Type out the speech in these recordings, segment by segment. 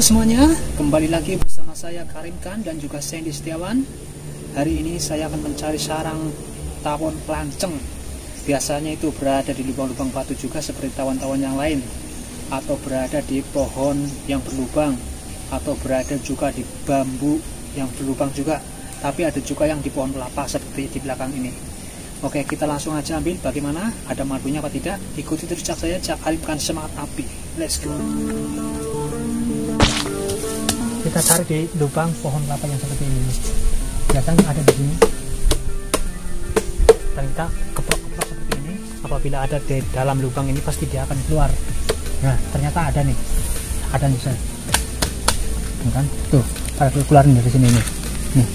Halo semuanya, kembali lagi bersama saya Karim Khan dan juga Sandy Setiawan. Hari ini saya akan mencari sarang tawon klanceng. Biasanya itu berada di lubang-lubang batu juga seperti tawon-tawon yang lain, atau berada di pohon yang berlubang, atau berada juga di bambu yang berlubang juga. Tapi ada juga yang di pohon kelapa seperti di belakang ini. Oke, kita langsung aja ambil. Bagaimana? Ada madunya apa tidak? Ikuti terus cak saya, cak Karim Khan semangat api. Let's go. Kita cari di lubang pohon kelapa yang seperti ini. Kelihatan ada di sini. Dan kita keprok-keprok seperti ini. Apabila ada di dalam lubang ini pasti dia akan keluar. Nah, ternyata ada nih. Ada nih, saya. Kan? Tuh, ada keluarin dari sini nih. Nih.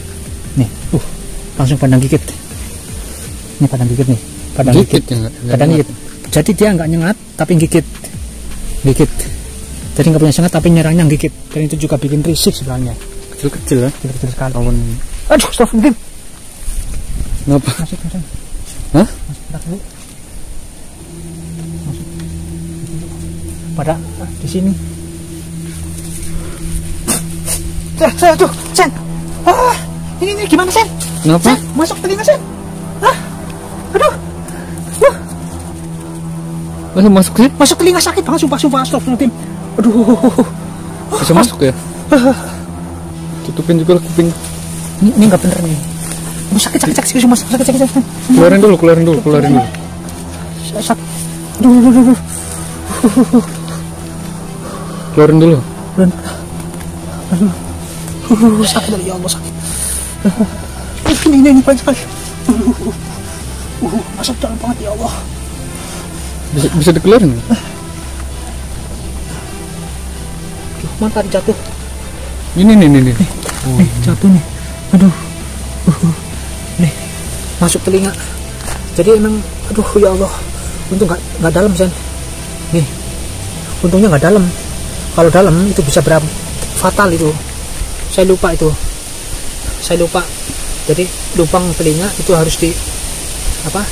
Nih, langsung padang gigit. Ini padang gigit nih. Padang gigit. Padang gigit. Jadi dia nggak nyengat tapi gigit. Gigit. Jadi nggak punya sengat tapi nyerangnya gigit, dan itu juga bikin risik sebenarnya. Kecil-kecil ya? Kecil-kecil sekali. Tawon. Aduh, stop mungkin. Kenapa? Masuk. Hah? Masuk berat dulu. Masuk. Pada di sini. Saya tuh, Sen. Ah, ini gimana Sen? Kenapa? Sen, masuk telinga Sen. Ah, aduh. Masuk telinga sakit banget, sumpah. Stop tim. Aduh, bisa masuk ya? Tutupin juga kuping. Ini nggak bener nih. Sakit. Keluarin dulu. Keluarin dulu. Sakit ya Allah, sakit. Ini panas sekali. Asap dalam banget ya Allah. Bisa dikeluarin? Mana tadi jatuh? Ini. Nih, jatuh nih. Aduh. Nih, masuk telinga. Jadi emang, aduh ya Allah. Untung nggak dalam, Sen. Nih, untungnya nggak dalam. Kalau dalam itu bisa berapa? Fatal itu. Saya lupa. Jadi lubang telinga itu harus di Tepet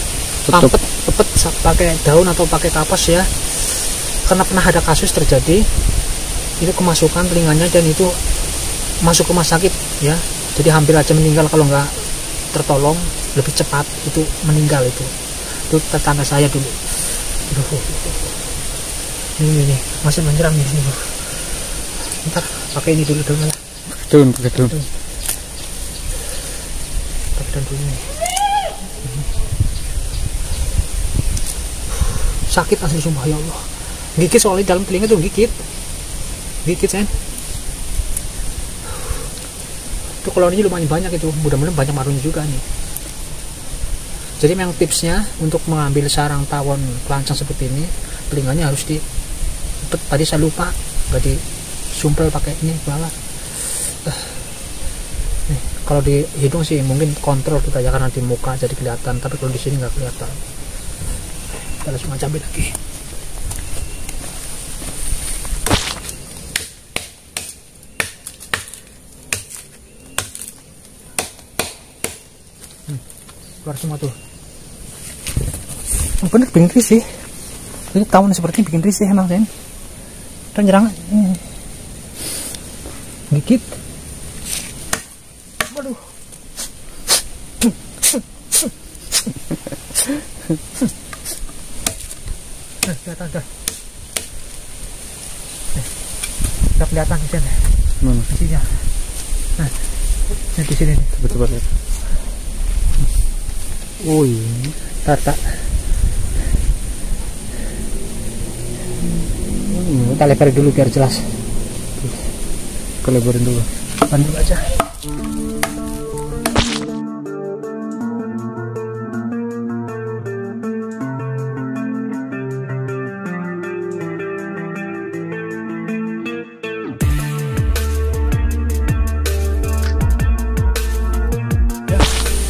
pakai daun atau pakai kapas ya. Karena pernah ada kasus terjadi. Itu kemasukan telinganya dan itu masuk rumah sakit ya, jadi hampir aja meninggal kalau nggak tertolong lebih cepat. Itu meninggal itu tetangga saya dulu. Ini masih menyerang nih. Ntar pakai ini dulu daun dulu. Sakit asli sumpah ya Allah, gigit soalnya dalam telinga tuh gigit Sen. Itu koloninya lumayan banyak itu, mudah-mudahan banyak marunya juga nih. Jadi memang tipsnya untuk mengambil sarang tawon klanceng seperti ini, telinganya harus di tadi saya lupa nggak disumpel pakai ini malah. Nih, kalau di hidung sih mungkin kontrol kita ya, karena di muka jadi kelihatan, tapi kalau di sini nggak kelihatan. Kita langsung ambil lagi. Keluar semua tuh. Bener bikin risih. Ini tahun seperti ini bikin risih emang Sen. Dan nyerang dikit. Waduh. Kelihatan dah. Nggak kelihatan di sini. Mana? Di sini. Nah, di sini. Coba lihat. Oh iya, tak. Kita lebar dulu biar jelas. Kelebarin dulu. Bandung aja.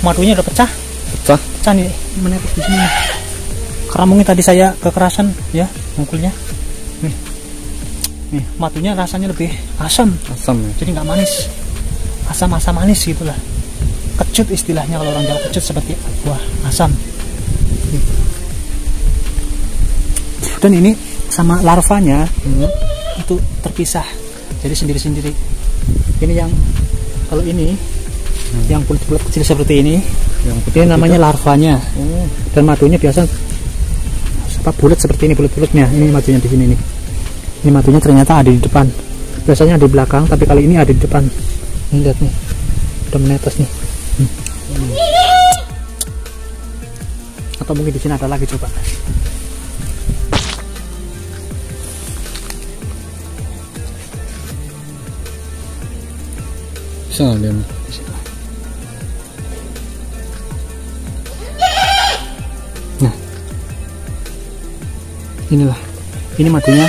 Madunya udah pecah. Pecah nih, menetes di sini. Karena mungkin tadi saya kekerasan ya mukulnya. Nih, madunya rasanya lebih asam. Jadi nggak manis. Asam manis gitulah. Kecut istilahnya kalau orang Jawa, kecut seperti buah asam. Dan ini sama larvanya itu terpisah. jadi sendiri-sendiri. Ini yang kalau ini yang kulit-kulit kecil seperti ini, yang ini namanya larvanya. Dan madunya biasa bulat seperti ini, bulat-bulatnya. Ini madunya di sini nih. Ini madunya ternyata ada di depan. Biasanya ada di belakang, tapi kali ini ada di depan. Ini lihat nih, udah menetes nih. Atau mungkin di sini ada lagi, coba. Bisa nggak dia? Nah, inilah, ini madunya.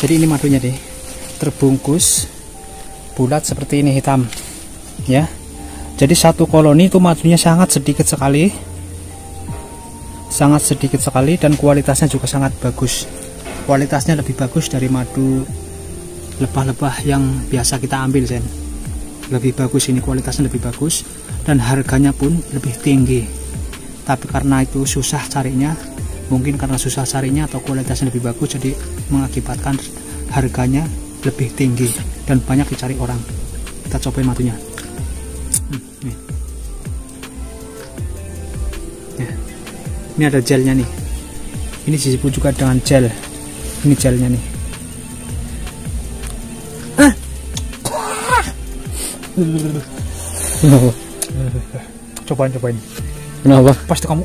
Jadi ini madunya deh, terbungkus bulat seperti ini, hitam ya. Jadi satu koloni itu madunya sangat sedikit sekali, sangat sedikit sekali, dan kualitasnya juga sangat bagus. Kualitasnya lebih bagus dari madu lebah-lebah yang biasa kita ambil, Sen. Lebih bagus ini, kualitasnya lebih bagus, dan harganya pun lebih tinggi. Tapi karena itu susah carinya, mungkin karena susah carinya atau kualitasnya lebih bagus, jadi mengakibatkan harganya lebih tinggi dan banyak dicari orang. Kita cobain madunya. Nah, ini ada gelnya nih. Ini disebut juga dengan gel. Ini gelnya nih. Cobain. Kenapa? Pasti kamu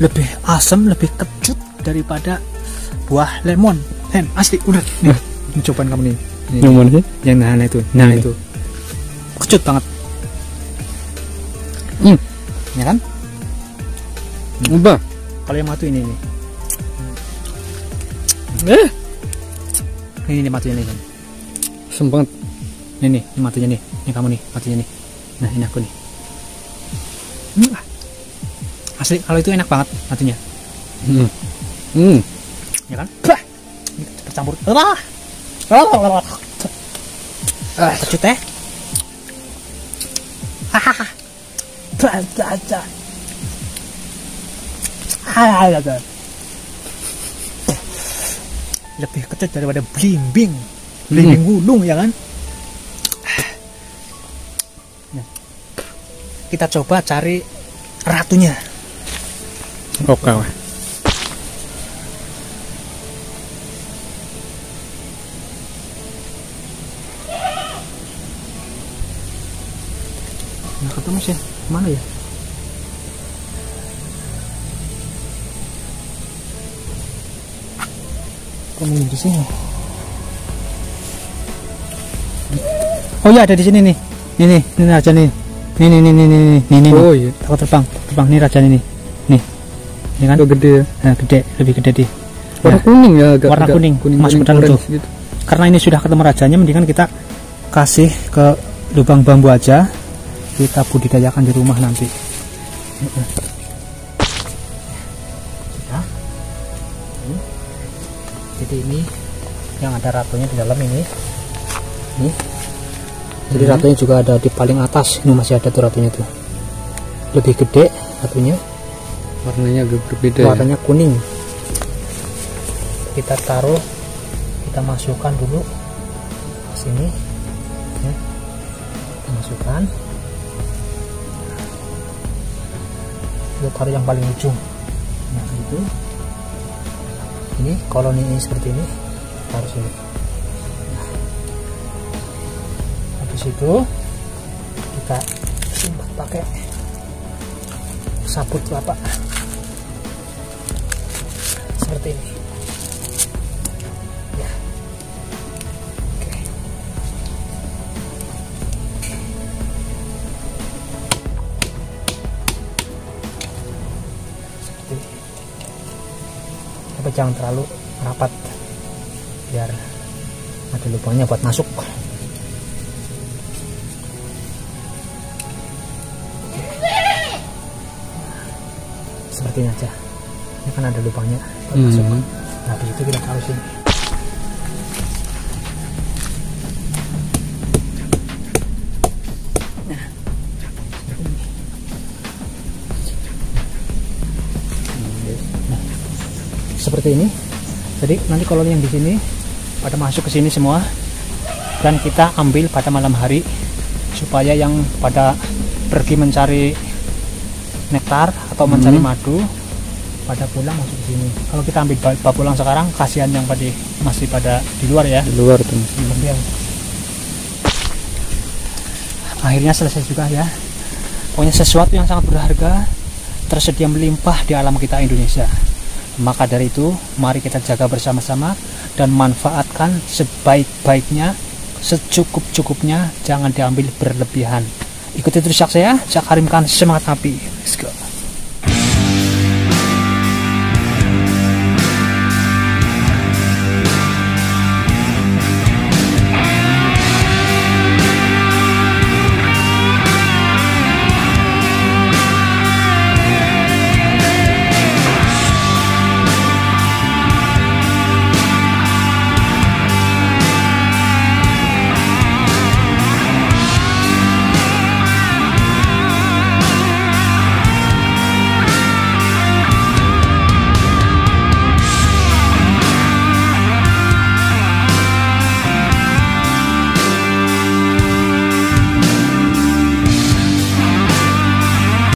lebih asam, lebih kecut daripada buah lemon. Hen, asli, udah nih. Cobaan kamu nih. Lemon sih? Yang nahan itu. Nah, itu. Kecut banget. Ya kan? Ubah. Kalau yang matu ini nih. Ini matunya nih. Sempet. Ini matunya nih. Ini kamu nih, matunya nih. Nah, ini aku nih. Asli, kalau itu enak banget matunya. Ya kan? Tercampur. Kecut ya. Lebih kecut daripada blimbing gulung, ya kan? Nah, kita coba cari ratunya. Oke. Nggak ketemu sih, mana ya? Kamu di sini? Oh ya, ada di sini nih. Ini raja nih. Ini. Oh iya, aku terbang. Ini raja ini. Nih, ini kan? Gede. Nah, gede, lebih gede deh. Warna kuning ya, warna kuning. Mas pedang tuh. Karena ini sudah ketemu rajanya, mendingan kita kasih ke lubang bambu aja. Kita budidayakan di rumah nanti. Jadi ini yang ada ratunya di dalam ini. Jadi ratunya juga ada di paling atas. Ini masih ada tuh ratunya tuh. Lebih gede ratunya. Warnanya agak berbeda. Warnanya ya? Kuning. Kita taruh, kita masukkan dulu ke sini. Kita masukkan. Taruh yang paling ujung. Nah, itu. Ini koloni ini seperti ini. Taruh sini. Nah. Habis itu kita simpan pakai sabut kelapa. Seperti ini. Ya. Oke. Tapi jangan terlalu rapat, biar ada lubangnya buat masuk. Seperti ini aja, ini kan ada lubangnya buat masuk. Nah, habis itu kita taruh sini. Nah, seperti ini. Jadi nanti koloni yang di sini pada masuk ke sini semua, dan kita ambil pada malam hari supaya yang pada pergi mencari nektar atau mencari madu pada pulang masuk ke sini. Kalau kita ambil pulang sekarang, kasihan yang masih pada di luar ya. Di luar tuh. Akhirnya selesai juga ya. Pokoknya sesuatu yang sangat berharga tersedia melimpah di alam kita Indonesia. Maka dari itu, mari kita jaga bersama-sama dan manfaatkan sebaik-baiknya, secukup-cukupnya, jangan diambil berlebihan. Ikuti terus saya, Karim Khan, semangat api. Let's go.